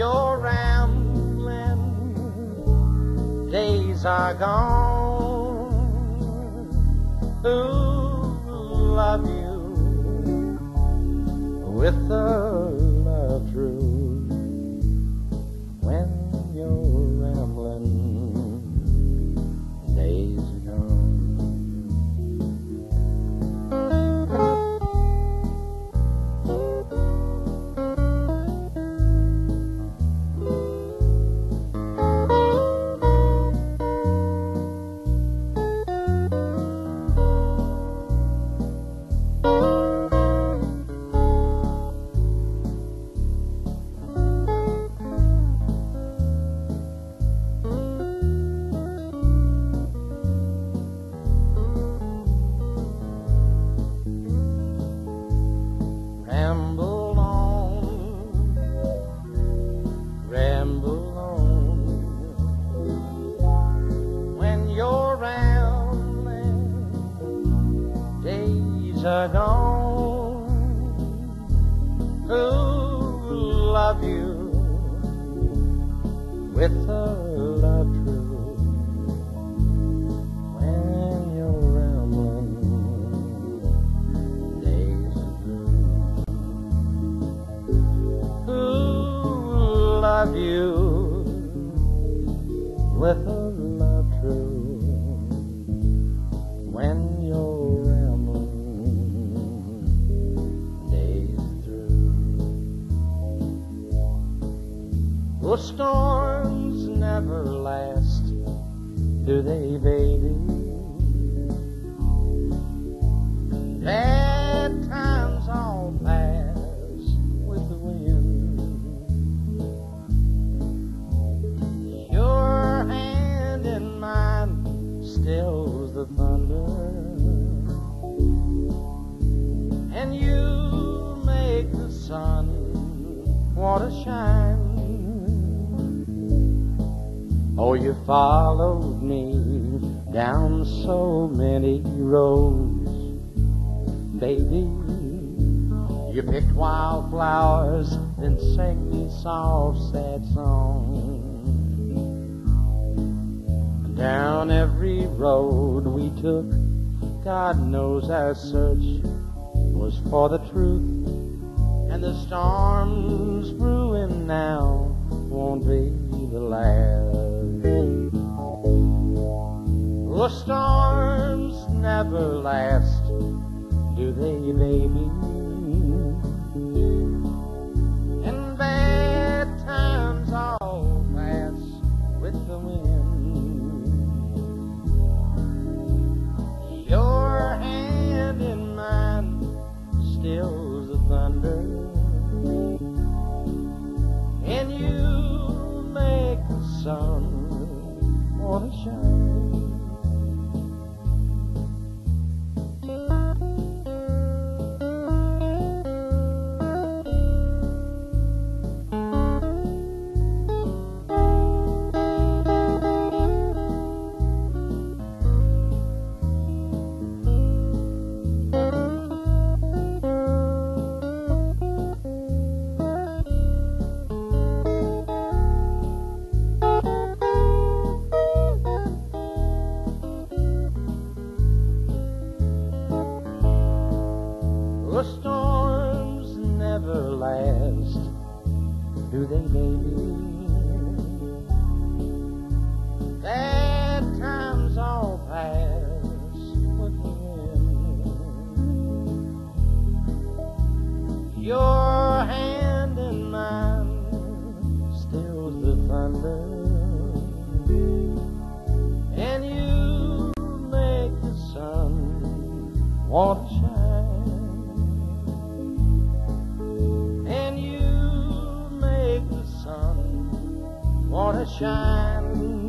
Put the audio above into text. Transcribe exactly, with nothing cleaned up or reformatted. your rambling days are gone. Ooh, love you with the love true. When your rambling days are gone. Are gone. Ooh, love you with a love true when your rambling days are blue. Ooh, love you with a love true when your oh, storms never last, do they, baby? Bad times all pass with the wind. Your hand in mine stills the thunder, and you make the sun want to shine. Oh, you followed me down so many roads, baby. You picked wildflowers and sang me soft, sad songs. Down every road we took, God knows our search was for the truth. And the storms brewing now won't be the last. Oh, storms never last, do they, baby? And bad times all pass with the wind. Your hand in mine stills the thunder, and you make the sun wanna shine. Storms never last, do they, baby? Bad times all pass with the wind. Your hand in mine stills the thunder, and you make the sun want to shine. Wanna shine.